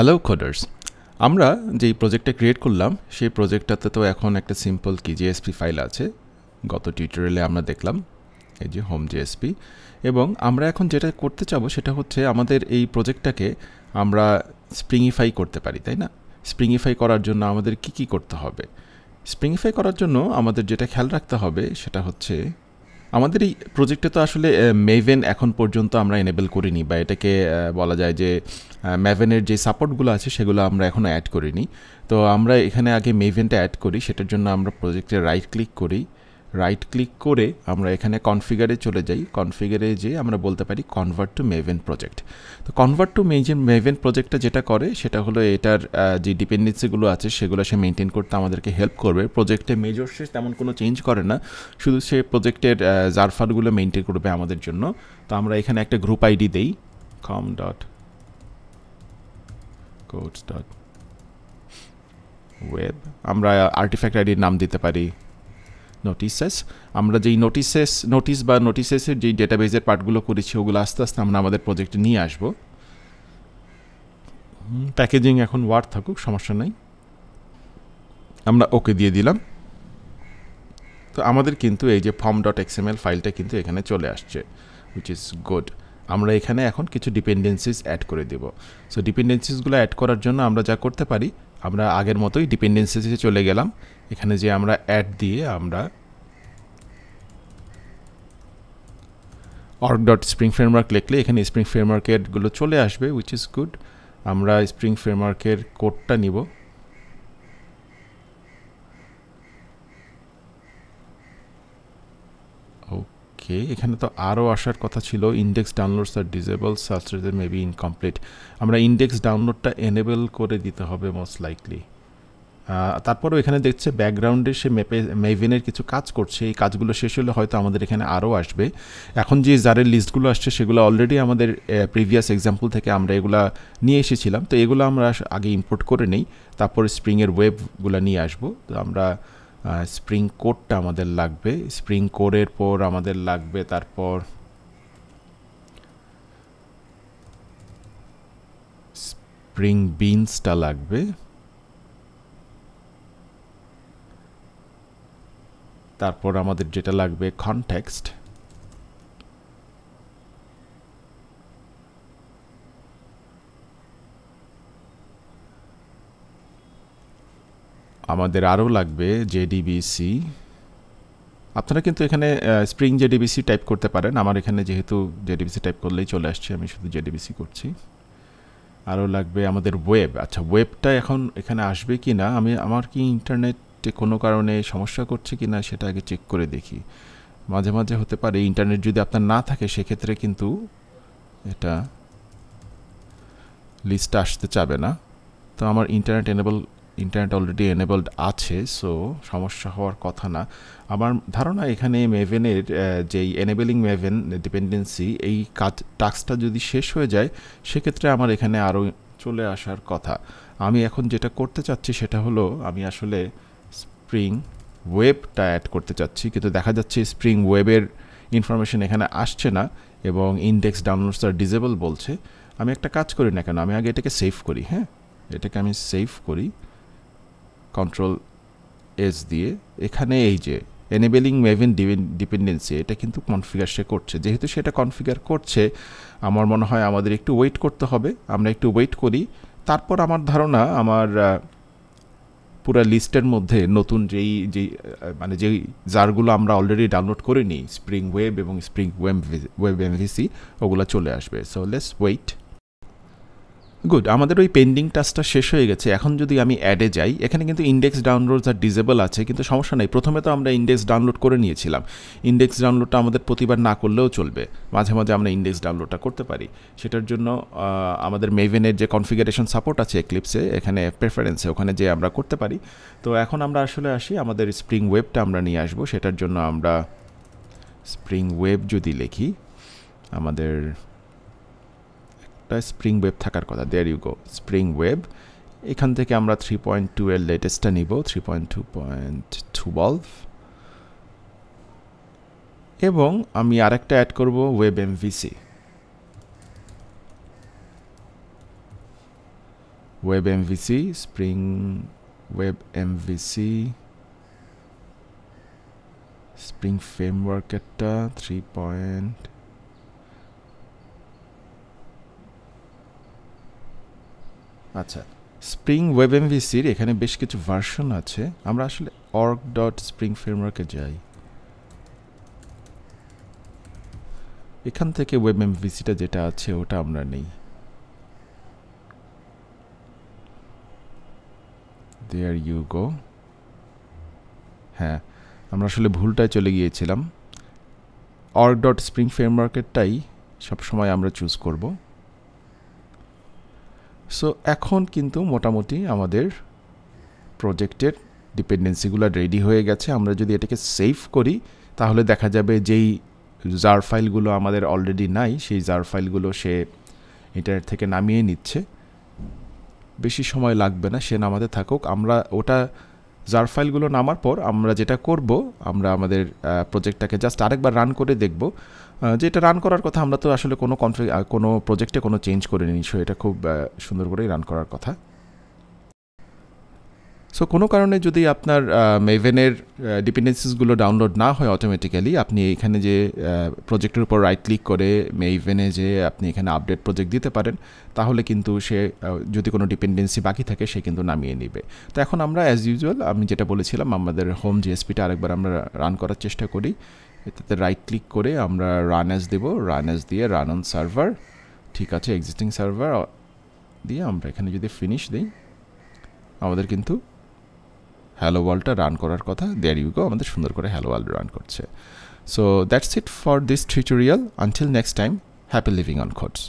Hello coders, আমরা যেই প্রজেক্টটা ক্রিয়েট করলাম সেই প্রজেক্টটাতে তো এখন একটা সিম্পল কি জেএসপি ফাইল আছে, গত টিউটোরিয়ালে আমরা দেখলাম, এই যে হোম জেএসপি। এবং আমরা এখন যেটা করতে চাবো সেটা হচ্ছে আমাদের এই প্রজেক্টটাকে আমরা স্প্রিংইফাই করতে পারি, তাই না? স্প্রিংইফাই করার জন্য আমাদের কি করতে হবে? স্প্রিংইফাই করার জন্য আমাদের যেটা খেয়াল রাখতে হবে সেটা হচ্ছে আমাদের এই প্রজেক্টে তো আসলে মেভেন এখন পর্যন্ত আমরা এনেবল করিনি, বা এটাকে বলা যায় যে মেভেনের যে সাপোর্টগুলো আছে সেগুলো আমরা এখনও অ্যাড করিনি। তো আমরা এখানে আগে মেভেনটা অ্যাড করি, সেটার জন্য আমরা প্রজেক্টে রাইট ক্লিক করি, রাইট ক্লিক করে আমরা এখানে কনফিগারে চলে যাই, কনফিগারে যেয়ে আমরা বলতে পারি কনভার্ট টু মেভেন প্রজেক্ট। তো কনভার্ট টু মেভেন প্রজেক্টটা যেটা করে সেটা হলো এটার যে ডিপেন্ডেন্সিগুলো আছে সেগুলো সে মেনটেন করতে আমাদেরকে হেল্প করবে। প্রজেক্টে মেজর সে তেমন কোনো চেঞ্জ করে না, শুধু সে প্রজেক্টের জারফারগুলো মেনটেন করবে আমাদের জন্য। তো আমরা এখানে একটা গ্রুপ আইডি দেই, com.codes.web, আমরা আর্টিফ্যাক্ট আইডির নাম দিতে পারি নোটিসেস। আমরা যেই নোটিস বা নোটিসেসের যেই ডেটাবেজের পার্টগুলো করেছি ওগুলো আস্তে আস্তে আমরা আমাদের প্রজেক্টে নিয়ে আসব। প্যাকেজিং এখন ওয়ার্ড থাকুক, সমস্যা নেই, আমরা ওকে দিয়ে দিলাম। তো আমাদের কিন্তু এই যে pom.xml ফাইলটা কিন্তু এখানে চলে আসছে, হুইচ ইজ গুড। আমরা এখানে এখন কিছু ডিপেন্ডেন্সিস অ্যাড করে দেব। সো ডিপেন্ডেন্সিসগুলো অ্যাড করার জন্য আমরা যা করতে পারি, আমরা আগের মতোই ডিপেন্ডেন্সিসে চলে গেলাম, এখানে যে আমরা অ্যাড দিয়ে আমরা org.spring framework লিখলে এখানে স্প্রিং ফ্রেমওয়ার্কেরগুলো চলে আসবে, উইচ ইজ গুড। আমরা স্প্রিং ফ্রেমওয়ার্কের কোডটা নিব, ওকে। এখানে তো আরও আসার কথা ছিল, ইন্ডেক্স ডাউনলোডস আর ডিজেবল, সার্চের মেবি ইনকমপ্লিট। আমরা ইন্ডেক্স ডাউনলোডটা এনেবল করে দিতে হবে মোস্ট লাইকলি। তারপরও এখানে দেখছে ব্যাকগ্রাউন্ডে সে মেভেনের কিছু কাজ করছে, এই কাজগুলো শেষ হলে হয়তো আমাদের এখানে আরও আসবে। এখন যে জারের লিস্টগুলো আসছে সেগুলো অলরেডি আমাদের প্রিভিয়াস এক্সাম্পল থেকে আমরা এগুলা নিয়ে এসেছিলাম, তো এগুলো আমরা আগে ইম্পোর্ট করে নিই, তারপরে স্প্রিংয়ের ওয়েবগুলো নিয়ে আসবো। তো আমরা স্প্রিং কোডটা আমাদের লাগবে, স্প্রিং কোডের পর আমাদের লাগবে তারপর স্প্রিং বিনসটা লাগবে, তারপর আমাদের যেটা লাগবে কনটেক্সট, আমাদের আরও লাগবে জেডিবিসি। আপনারা কিন্তু এখানে স্প্রিং জেডিবিসি টাইপ করতে পারেন, আমার এখানে যেহেতু জেডিবিসি টাইপ করলেই চলে আসছে, আমি শুধু জেডিবিসি করছি। আরও লাগবে আমাদের ওয়েব। আচ্ছা, ওয়েবটা এখন এখানে আসবে কি না, আমার কি ইন্টারনেটে কোনো কারণে সমস্যা করছে কি না সেটা আগে চেক করে দেখি। মাঝে মাঝে হতে পারে ইন্টারনেট যদি আপনার না থাকে সেক্ষেত্রে কিন্তু এটা লিস্ট আসতে চাবে না। তো আমার ইন্টারনেট অলরেডি এনেবলড আছে, সো সমস্যা হওয়ার কথা না। আমার ধারণা এখানে মেভেনের যেই এনেবলিং মেভেন ডিপেন্ডেন্সি, এই টাস্কটা যদি শেষ হয়ে যায় সেক্ষেত্রে আমার এখানে আরও চলে আসার কথা। আমি এখন যেটা করতে চাচ্ছি সেটা হলো আমি আসলে স্প্রিং ওয়েবটা অ্যাড করতে চাচ্ছি, কিন্তু দেখা যাচ্ছে স্প্রিং ওয়েবের ইনফরমেশন এখানে আসছে না এবং ইন্ডেক্স ডাউনলোডস আর ডিজেবল বলছে। আমি একটা কাজ করি না কেন, আমি আগে এটাকে সেভ করি। হ্যাঁ, এটাকে আমি সেভ করি Ctrl+S দিয়ে। এখানে এই যে এনেবেলিং মেভেন ডিপেন্ডেন্সি, এটা কিন্তু কনফিগার সে করছে। যেহেতু সেটা কনফিগার করছে, আমার মনে হয় আমাদের একটু ওয়েট করতে হবে। আমরা একটু ওয়েট করি, তারপর আমার ধারণা আমার পুরো লিস্টের মধ্যে নতুন যেই জারগুলো আমরা অলরেডি ডাউনলোড করে নিই, স্প্রিং ওয়েব এবং স্প্রিং ওয়েব এমভিসি, ওগুলো চলে আসবে। So let's wait. গুড, আমাদের ওই পেন্ডিং টাস্কটা শেষ হয়ে গেছে। এখন যদি আমি অ্যাডে যাই, এখানে কিন্তু ইন্ডেক্স ডাউনলোডস আর ডিজেবল আছে, কিন্তু সমস্যা নেই। প্রথমে তো আমরা ইন্ডেক্স ডাউনলোড করে নিয়েছিলাম, ইন্ডেক্স ডাউনলোডটা আমাদের প্রতিবার না করলেও চলবে, মাঝে মাঝে আমরা ইন্ডেক্স ডাউনলোডটা করতে পারি। সেটার জন্য আমাদের মেভেনের যে কনফিগারেশন সাপোর্ট আছে এক্লিপসে, এখানে প্রেফারেন্সে, ওখানে যে আমরা করতে পারি। তো এখন আমরা আসলে আসি, আমাদের স্প্রিং ওয়েবটা আমরা নিয়ে আসবো। সেটার জন্য আমরা স্প্রিং ওয়েব যদি লিখি, আমাদের স্প্রিং ওয়েব থাকার কথা। There you go, spring web. এখান থেকে আমরা 3.2 এর লেটেস্টটা নিব, 3.2.12, এবং আমি আরেকটা অ্যাড করব web MVC. Web MVC, Spring Web MVC, Spring Framework at 3 point. আচ্ছা, স্প্রিং ওয়েব এমভিসির এখানে বেশ কিছু ভার্সন আছে। আমরা আসলে org.springframework এ যাই, এখান থেকে ওয়েব এমভিসিটা যেটা আছে ওটা আমরা নেই। There you go. হ্যাঁ, আমরা আসলে ভুলটায় চলে গিয়েছিলাম। org.springframework এরটাই সবসময় আমরা চুজ করব। সো এখন কিন্তু মোটামুটি আমাদের প্রজেক্টের ডিপেন্ডেন্সিগুলো রেডি হয়ে গেছে। আমরা যদি এটাকে সেভ করি তাহলে দেখা যাবে যেই জার ফাইলগুলো আমাদের অলরেডি নাই সেই জার ফাইলগুলো সে ইন্টারনেট থেকে নামিয়ে নিচ্ছে। বেশি সময় লাগবে না, সে নামাতে থাকুক। আমরা ওটা জার ফাইলগুলো নামার পর আমরা যেটা করব, আমরা আমাদের প্রজেক্টটাকে জাস্ট আরেকবার রান করে দেখব। যেটা রান করার কথা, আমরা তো আসলে কোনো প্রজেক্টে কোনো চেঞ্জ করিনি, সো এটা খুব সুন্দর করেই রান করার কথা। সো কোনো কারণে যদি আপনার মেভেনের ডিপেন্ডেন্সিসগুলো ডাউনলোড না হয় অটোমেটিক্যালি, আপনি এখানে যে প্রজেক্টের উপর রাইট ক্লিক করে মেভেনে যে আপনি এখানে আপডেট প্রজেক্ট দিতে পারেন, তাহলে কিন্তু সে যদি কোনো ডিপেন্ডেন্সি বাকি থাকে সে কিন্তু নামিয়ে নেবে। তো এখন আমরা অ্যাজ ইউজুয়াল আমি যেটা বলেছিলাম, আমাদের হোম জিএসপিটা আরেকবার আমরা রান করার চেষ্টা করি। এটাতে রাইট ক্লিক করে আমরা রান অ্যাজ দেব, রান অ্যাজ দিয়ে রান অন সার্ভার, ঠিক আছে, এক্সিস্টিং সার্ভার দিয়ে আমরা এখানে যদি ফিনিশ দিই, আমাদের কিন্তু হ্যালো ওয়ার্ল্ডটা রান করার কথা। দেয়ার ইউ গো, আমাদের সুন্দর করে হ্যালো ওয়ার্ল্ড রান করছে। So that's it for this tutorial. Until next time, happy living on codes.